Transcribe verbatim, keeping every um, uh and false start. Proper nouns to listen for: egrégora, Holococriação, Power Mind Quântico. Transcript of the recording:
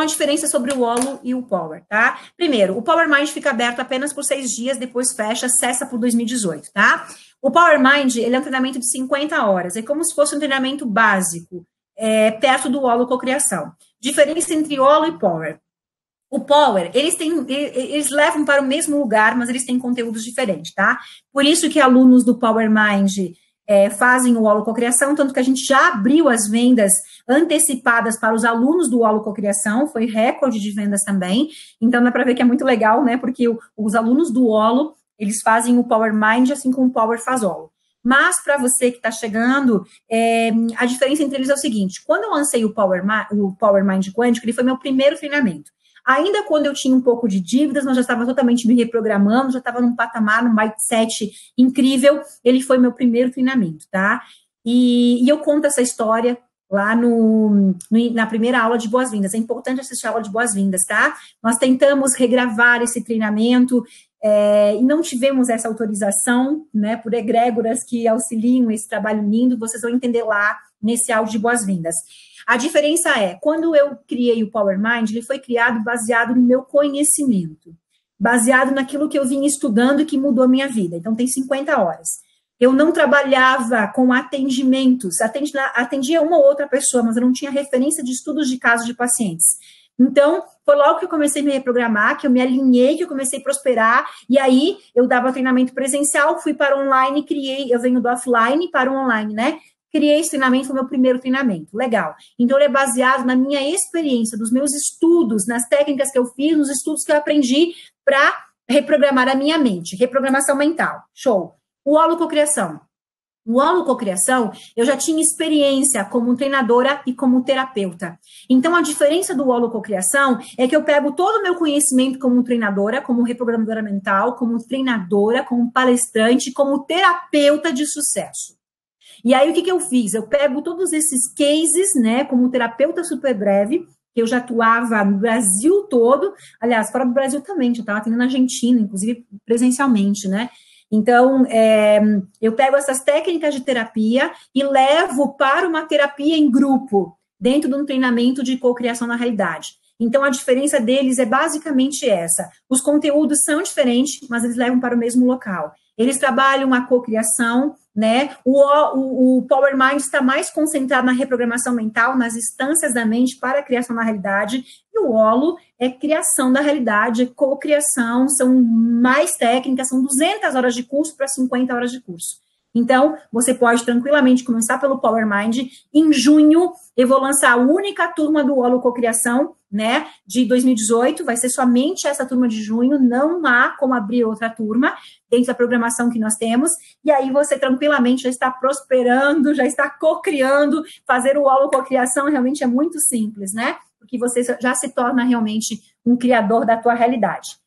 Então, a diferença sobre o Holo e o Power, tá? Primeiro, o Power Mind fica aberto apenas por seis dias, depois fecha, cessa por dois mil e dezoito, tá? O Power Mind, ele é um treinamento de cinquenta horas, é como se fosse um treinamento básico, é, perto do Holococriação. Diferença entre Holo e Power. O Power, eles, têm, eles levam para o mesmo lugar, mas eles têm conteúdos diferentes, tá? Por isso que alunos do Power Mind é, fazem o Holococriação, tanto que a gente já abriu as vendas antecipadas para os alunos do Holococriação, foi recorde de vendas também, então dá para ver que é muito legal, né? Porque o, os alunos do Holo, eles fazem o Power Mind, assim como o Power faz Holo. Mas, para você que está chegando, é, a diferença entre eles é o seguinte, quando eu lancei o Power, o Power Mind Quântico, ele foi meu primeiro treinamento. Ainda quando eu tinha um pouco de dívidas, mas já estava totalmente me reprogramando, já estava num patamar, num mindset incrível, ele foi meu primeiro treinamento, tá? E, e eu conto essa história lá no, no, na primeira aula de boas-vindas. É importante assistir a aula de boas-vindas, tá? Nós tentamos regravar esse treinamento é, e não tivemos essa autorização, né, por egrégoras que auxiliam esse trabalho lindo, vocês vão entender lá nesse áudio de boas-vindas. A diferença é, quando eu criei o Power Mind, ele foi criado baseado no meu conhecimento, baseado naquilo que eu vinha estudando e que mudou a minha vida. Então, tem cinquenta horas. Eu não trabalhava com atendimentos, atendia uma ou outra pessoa, mas eu não tinha referência de estudos de casos de pacientes. Então, foi logo que eu comecei a me reprogramar, que eu me alinhei, que eu comecei a prosperar, e aí eu dava treinamento presencial, fui para online, criei, eu venho do offline para o online, né? Criei esse treinamento, foi o meu primeiro treinamento, legal. Então, ele é baseado na minha experiência, nos meus estudos, nas técnicas que eu fiz, nos estudos que eu aprendi para reprogramar a minha mente, reprogramação mental, show. O Holococriação. O Holococriação, eu já tinha experiência como treinadora e como terapeuta. Então, a diferença do Holococriação é que eu pego todo o meu conhecimento como treinadora, como reprogramadora mental, como treinadora, como palestrante, como terapeuta de sucesso. E aí, o que, que eu fiz? Eu pego todos esses cases, né, como terapeuta super breve, que eu já atuava no Brasil todo, aliás, fora do Brasil também, já estava atendendo na Argentina, inclusive presencialmente, né? Então, é, eu pego essas técnicas de terapia e levo para uma terapia em grupo, dentro de um treinamento de cocriação na realidade. Então, a diferença deles é basicamente essa. Os conteúdos são diferentes, mas eles levam para o mesmo local. Eles trabalham a cocriação, né? O, o, o Power Mind está mais concentrado na reprogramação mental, nas instâncias da mente para a criação da realidade, e o Holo é criação da realidade, é cocriação, são mais técnicas, são duzentas horas de curso para cinquenta horas de curso. Então, você pode tranquilamente começar pelo Power Mind. Em junho, eu vou lançar a única turma do Holo Cocriação, né, de dois mil e dezoito, vai ser somente essa turma de junho, não há como abrir outra turma dentro da programação que nós temos, e aí você tranquilamente já está prosperando, já está cocriando, fazer o Holo Cocriação realmente é muito simples, né, porque você já se torna realmente um criador da tua realidade.